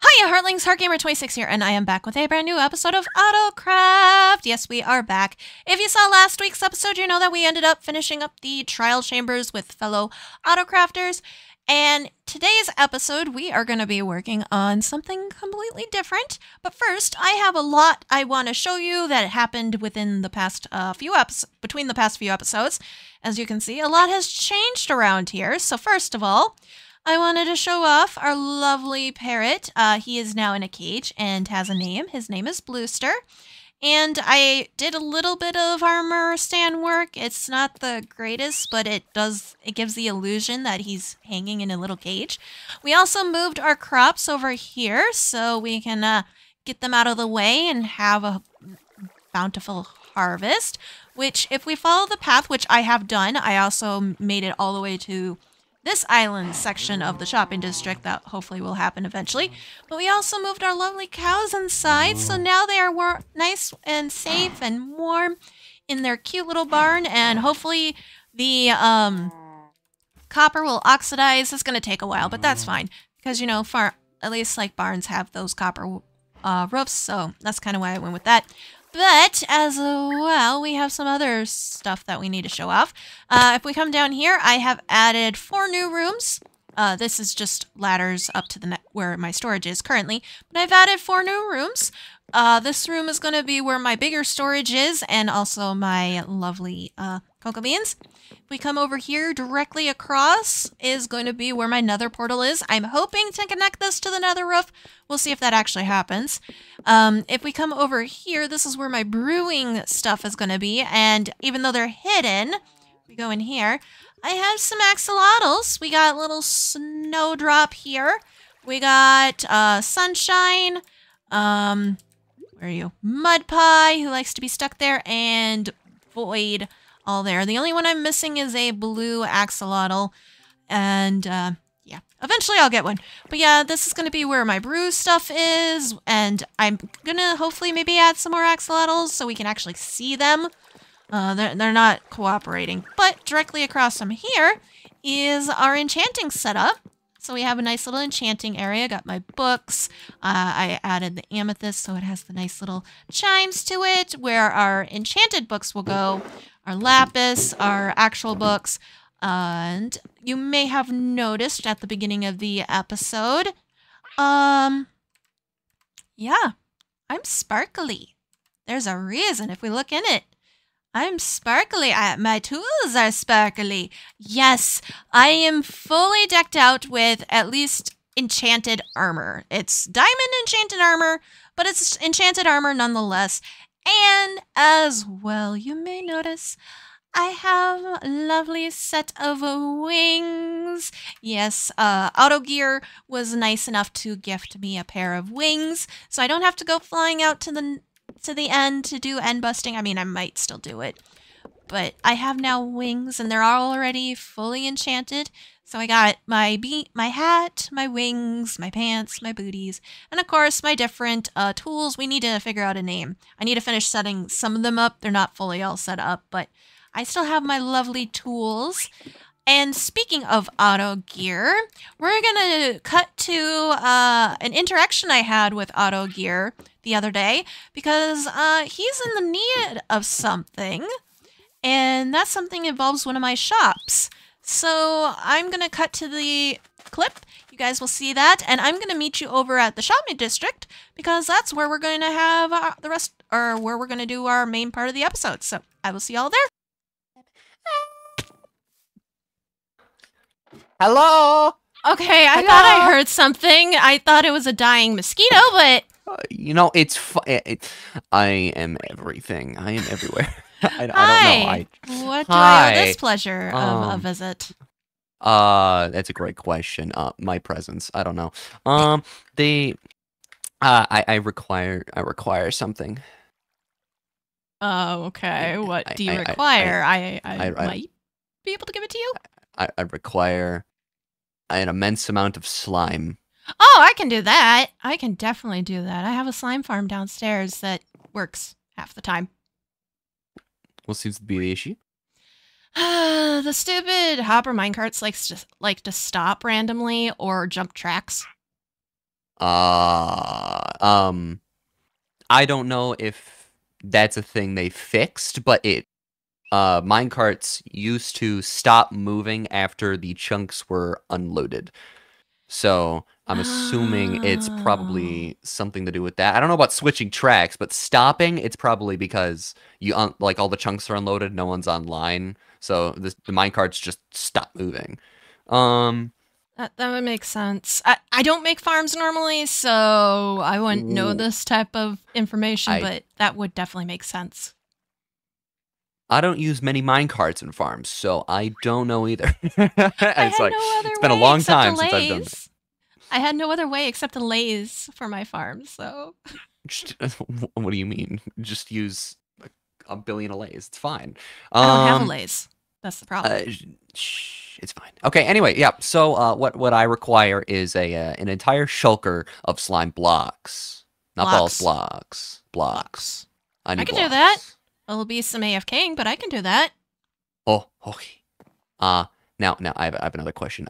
Hiya, Heartlings! HeartGamer26 here, and I am back with a brand new episode of Autocraft! Yes, we are back. If you saw last week's episode, you know that we ended up finishing up the trial chambers with fellow Autocrafters, and today's episode we are going to be working on something completely different. But first, I have a lot I want to show you that happened within the past between the past few episodes. As you can see, a lot has changed around here, so first of all, I wanted to show off our lovely parrot. He is now in a cage and has a name. His name is Blooster. And I did a little bit of armor stand work. It's not the greatest, but it gives the illusion that he's hanging in a little cage. We also moved our crops over here so we can get them out of the way and have a bountiful harvest, which if we follow the path, which I have done, I also made it all the way to this island section of the shopping district that hopefully will happen eventually. But we also moved our lovely cows inside, so now they are nice and safe and warm in their cute little barn, and hopefully the copper will oxidize. It's going to take a while, but that's fine, because, you know, at least like barns have those copper roofs, so that's kind of why I went with that. But, as well, we have some other stuff that we need to show off. If we come down here, I have added 4 new rooms. This is just ladders up to the where my storage is currently. But I've added 4 new rooms. This room is going to be where my bigger storage is, and also my lovely cocoa beans. If we come over here, directly across is going to be where my nether portal is. I'm hoping to connect this to the nether roof. We'll see if that actually happens. If we come over here, this is where my brewing stuff is going to be. And even though they're hidden, we go in here. I have some axolotls. We got a little snowdrop here. We got sunshine. Where are you? Mud Pie, who likes to be stuck there, and Void. All there. The only one I'm missing is a blue axolotl, and yeah, eventually I'll get one. But yeah, this is going to be where my brew stuff is, and I'm going to hopefully maybe add some more axolotls so we can actually see them. They're not cooperating. But directly across from here is our enchanting setup. So we have a nice little enchanting area. Got my books. I added the amethyst, so it has the nice little chimes to it where our enchanted books will go. Our lapis, our actual books, and you may have noticed at the beginning of the episode, yeah, I'm sparkly. There's a reason if we look in it. I'm sparkly. My tools are sparkly. Yes, I am fully decked out with at least enchanted armor. It's diamond enchanted armor, but it's enchanted armor nonetheless. And as well, you may notice I have a lovely set of wings. Yes, AutoGear was nice enough to gift me a pair of wings, so I don't have to go flying out to the end to do end busting. I mean, I might still do it, but I have now wings, and they're already fully enchanted. So I got my hat, my wings, my pants, my booties, and of course my different tools. We need to figure out a name. I need to finish setting some of them up. They're not fully all set up, but I still have my lovely tools. And speaking of Auto Gear, we're going to cut to an interaction I had with Auto Gear the other day, because he's in the need of something, and that something involves one of my shops. So I'm going to cut to the clip. You guys will see that. And I'm going to meet you over at the shopping district, because that's where we're going to have the rest, or where we're going to do our main part of the episode. So I will see y'all there. Hello. Okay. I thought I heard something. I thought it was a dying mosquito, but you know, I am everything. I am everywhere. I don't know. What do I owe this pleasure of a visit? That's a great question. My presence. I don't know. I require something. Oh, okay. What do you require? I might be able to give it to you. I require an immense amount of slime. Oh, I can do that. I can definitely do that. I have a slime farm downstairs that works half the time. What seems to be the issue? The stupid hopper minecarts like to stop randomly or jump tracks. I don't know if that's a thing they fixed, but it minecarts used to stop moving after the chunks were unloaded. So I'm assuming it's probably something to do with that. I don't know about switching tracks, but stopping, it's probably because you like all the chunks are unloaded, no one's online, so the minecarts just stop moving. That would make sense. I don't make farms normally, so I wouldn't know this type of information, but that would definitely make sense. I don't use many minecarts in farms, so I don't know either. It's been a long time since I've done this. I had no other way except to laze for my farm, so. What do you mean? Just use a billion of lays. It's fine. I don't have a laze. That's the problem. It's fine. Okay. Anyway, yeah. So what I require is an entire shulker of slime blocks, blocks. I can do that. It'll be some AFKing, but I can do that. Oh, okay. Now I have another question.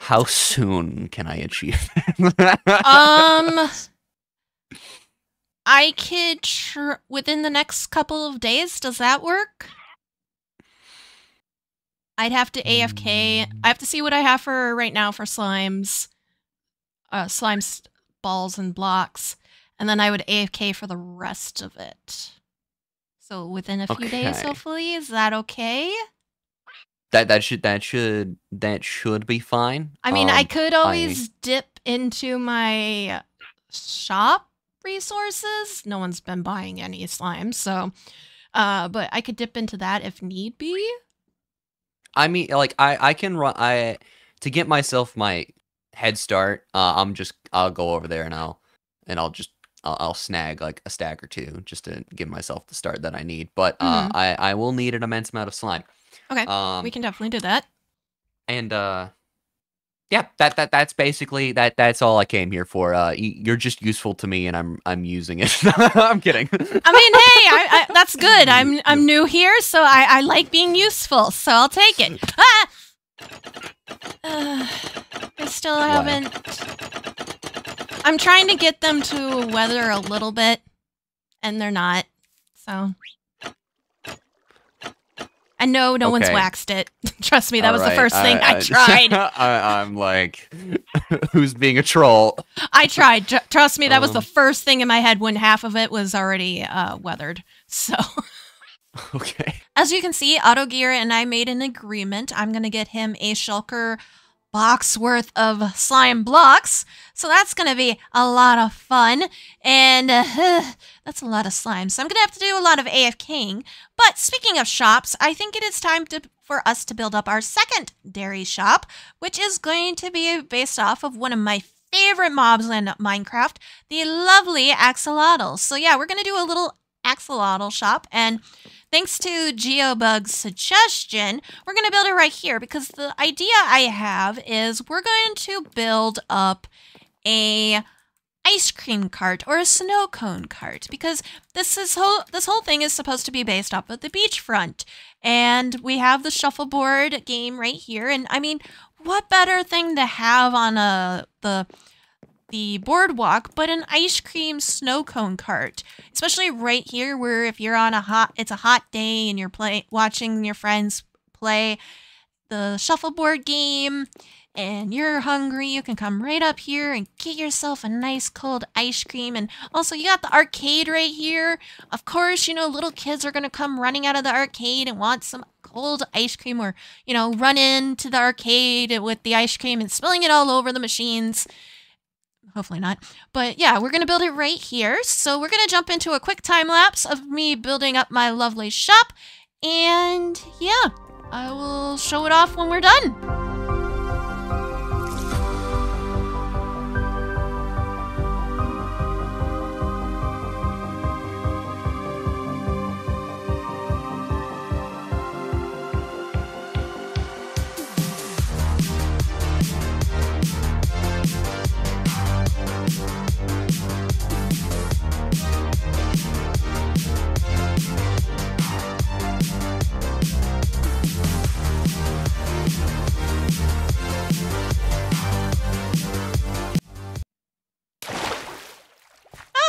How soon can I achieve that? I could within the next couple of days. Does that work? I'd have to AFK. I have to see what I have for right now for slimes, slime balls and blocks, and then I would AFK for the rest of it. So within a few days, hopefully, is that okay? That should be fine. I mean, I could always dip into my shop resources. No one's been buying any slimes, so but I could dip into that if need be. I mean, like, I can run, to get myself my head start, I'll go over there and I'll snag, like, a stack or two just to give myself the start that I need. But, I will need an immense amount of slime. Okay, we can definitely do that. And, yeah, that's basically, that's all I came here for. You're just useful to me, and I'm using it. I'm kidding. I mean, hey, I that's good. I'm new here, so I like being useful, so I'll take it. Ah! I still haven't... I'm trying to get them to weather a little bit, and they're not, so... And no, no one's waxed it. Trust me, that was the first thing I tried. I'm like, who's being a troll? I tried. Trust me, that was the first thing in my head when half of it was already weathered. So, okay. As you can see, AutoGear and I made an agreement. I'm going to get him a shulker box worth of slime blocks. So that's going to be a lot of fun. And that's a lot of slime. So I'm going to have to do a lot of AFKing. But speaking of shops, I think it is time for us to build up our second dairy shop, which is going to be based off of one of my favorite mobs in Minecraft, the lovely Axolotl. So yeah, we're going to do a little Axolotl shop, and thanks to Geobug's suggestion, we're going to build it right here, because the idea I have is we're going to build up a ice cream cart or a snow cone cart, because this whole thing is supposed to be based off of the beachfront, and we have the shuffleboard game right here, and I mean, what better thing to have on the boardwalk but an ice cream snow cone cart, especially right here where if you're on it's a hot day and you're watching your friends play the shuffleboard game and you're hungry, you can come right up here and get yourself a nice cold ice cream. And also you got the arcade right here. Of course, you know, little kids are going to come running out of the arcade and want some cold ice cream, or, you know, run into the arcade with the ice cream and spilling it all over the machines. Hopefully not. But yeah, we're going to build it right here. So we're going to jump into a quick time lapse of me building up my lovely shop. And yeah, I will show it off when we're done.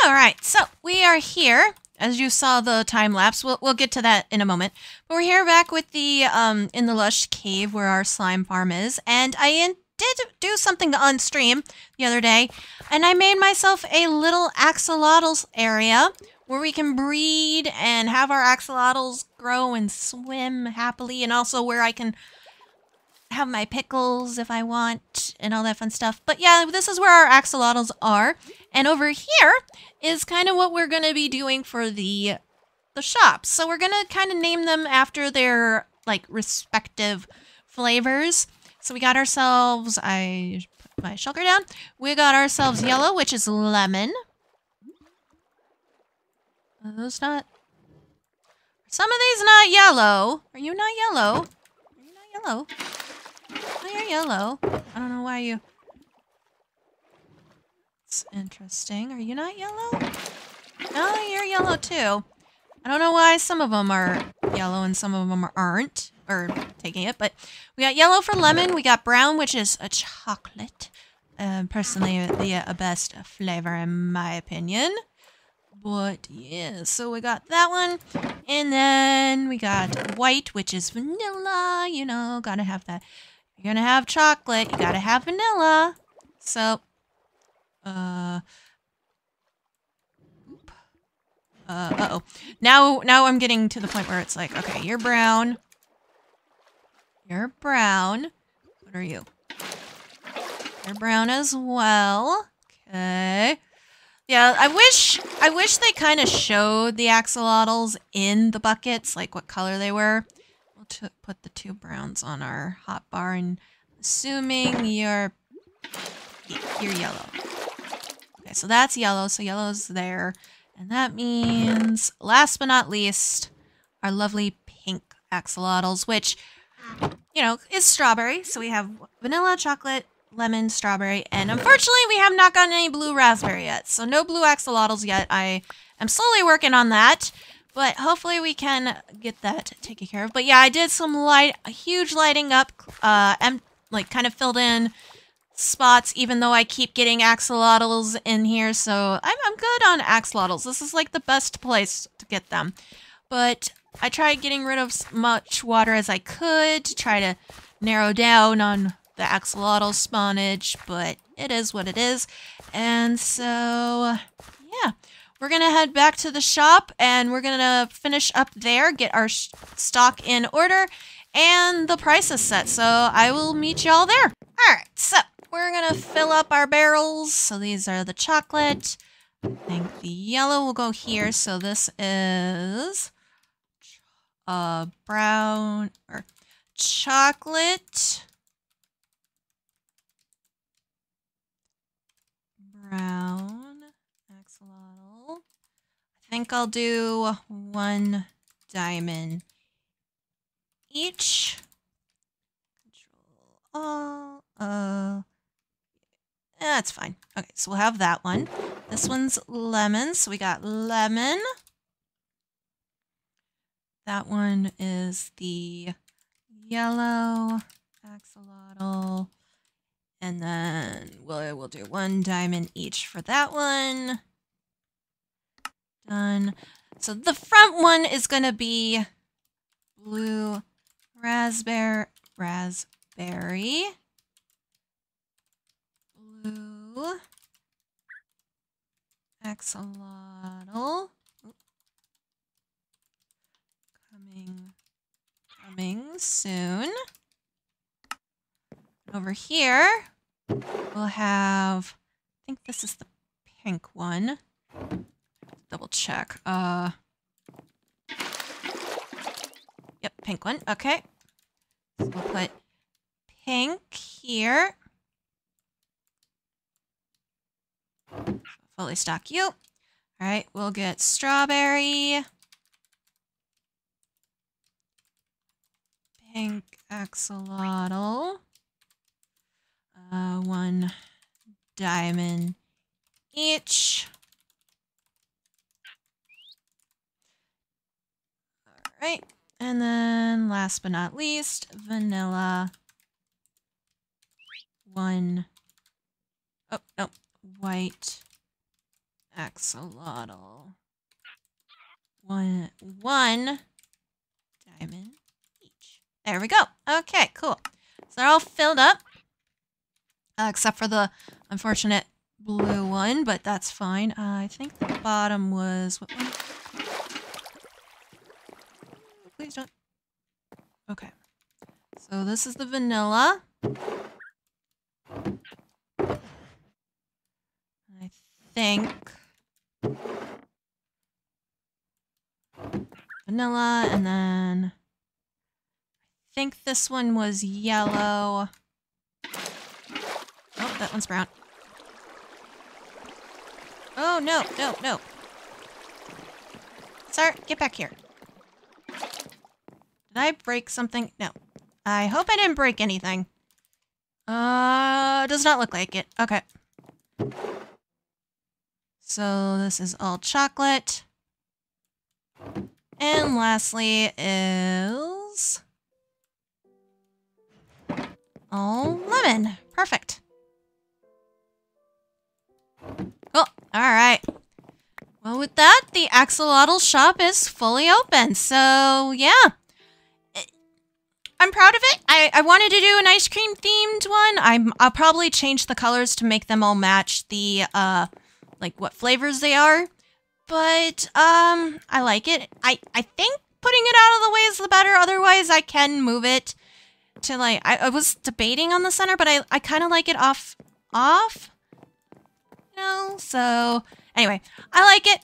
All right, so we are here. As you saw the time lapse, we'll get to that in a moment. But we're here back with the in the lush cave where our slime farm is, and I did do something to unstream the other day, and I made myself a little axolotls area where we can breed and have our axolotls grow and swim happily, and also where I can have my pickles if I want and all that fun stuff. But yeah, this is where our axolotls are. And over here is kind of what we're going to be doing for the shops. So we're going to kind of name them after their like respective flavors. So we got ourselves, I put my shulker down. We got ourselves yellow, which is lemon. Are those not? Some of these not yellow. Are you not yellow? Are you not yellow? Oh, you're yellow. I don't know why you... It's interesting. Are you not yellow? No, you're yellow too. I don't know why some of them are yellow and some of them aren't, or taking it, but we got yellow for lemon. We got brown, which is a chocolate. Personally, the best flavor in my opinion. But yeah, so we got that one. And then we got white, which is vanilla. You know, gotta have that. You're gonna have chocolate, you gotta have vanilla. So, uh-oh. Now I'm getting to the point where it's like, okay, you're brown. You're brown. What are you? You're brown as well. Okay. Yeah, I wish they kind of showed the axolotls in the buckets, like what color they were. To put the two browns on our hot bar, and assuming you're yellow. Okay, so that's yellow, so yellow's there, and that means last but not least our lovely pink axolotls, which, you know, is strawberry. So we have vanilla, chocolate, lemon, strawberry, and unfortunately we have not gotten any blue raspberry yet, so no blue axolotls yet. I am slowly working on that, but hopefully we can get that taken care of. But yeah, I did some huge lighting up, and like kind of filled in spots, even though I keep getting axolotls in here. So I'm good on axolotls. This is like the best place to get them. But I tried getting rid of as much water as I could to try to narrow down on the axolotl spawnage, but it is what it is. And so, yeah. We're going to head back to the shop, and we're going to finish up there, get our stock in order, and the price is set, so I will meet y'all there. Alright, so we're going to fill up our barrels. So these are the chocolate. I think the yellow will go here, so this is brown, or chocolate, brown. I think I'll do one diamond each. Control all. That's fine. Okay, so we'll have that one. This one's lemon, so we got lemon. That one is the yellow axolotl. And then we'll do one diamond each for that one. Done. So the front one is going to be blue raspberry, blue axolotl, coming soon. Over here, we'll have, I think this is the pink one. Double check. Yep, pink one. Okay. So we'll put pink here. Fully stock you. All right, we'll get strawberry. Pink axolotl. One diamond each. Right, and then last but not least, vanilla. One. Oh, no. White Axolotl. One diamond each. There we go. Okay, cool. So they're all filled up. Except for the unfortunate blue one, but that's fine. I think the bottom was... What one? Please don't... Okay. So this is the vanilla. I think... Vanilla, and then... I think this one was yellow. Oh, that one's brown. Oh, no, no, no. Sir, get back here. Did I break something? No. I hope I didn't break anything. Does not look like it. Okay. So this is all chocolate. And lastly is... all lemon. Perfect. Cool. Alright. Well, with that, the Axolotl shop is fully open. So, yeah. I'm proud of it. I wanted to do an ice cream themed one. I'll probably change the colors to make them all match the, like, what flavors they are. But, I like it. I think putting it out of the way is the better. Otherwise, I can move it to, like, I was debating on the center, but I kind of like it off. So anyway, I like it,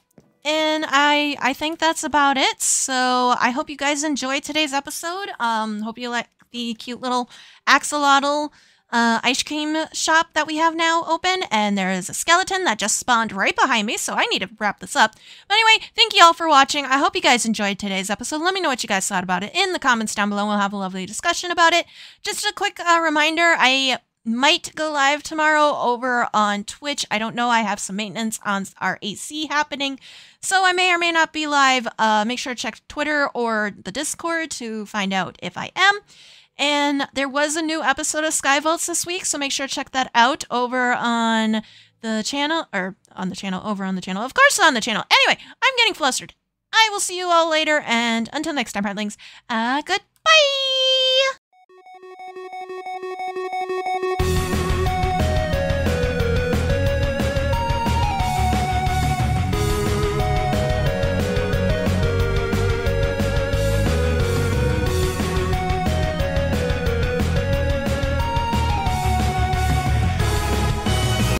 and I think that's about it. So I hope you guys enjoyed today's episode. Hope you like the cute little Axolotl ice cream shop that we have now open. And there is a skeleton that just spawned right behind me, so I need to wrap this up. But anyway, thank you all for watching. I hope you guys enjoyed today's episode. Let me know what you guys thought about it in the comments down below. We'll have a lovely discussion about it. Just a quick reminder, I might go live tomorrow over on Twitch. I don't know. I have some maintenance on our AC happening, so I may or may not be live. Make sure to check Twitter or the Discord to find out if I am. And there was a new episode of Sky Vaults this week, so make sure to check that out over on the channel, or on the channel, over on the channel. Of course, on the channel. Anyway, I'm getting flustered. I will see you all later, and until next time, Heartlings, goodbye!